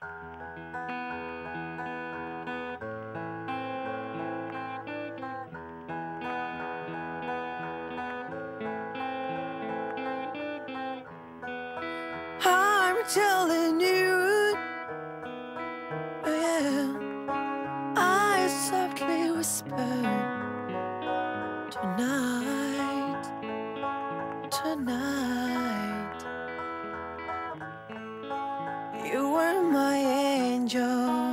I'm telling you, yeah. I softly whisper tonight. You were my angel.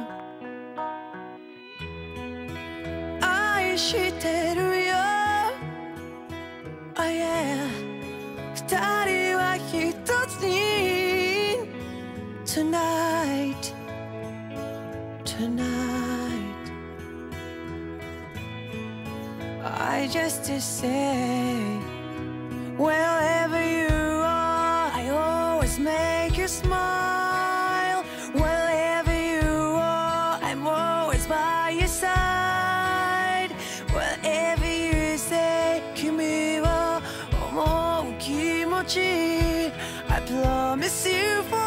Tonight, I just to say, wherever you are, I always make you smile. Wherever you are, I'm always by your side. Wherever you say, "Kimi wa omou kimochi," I promise you.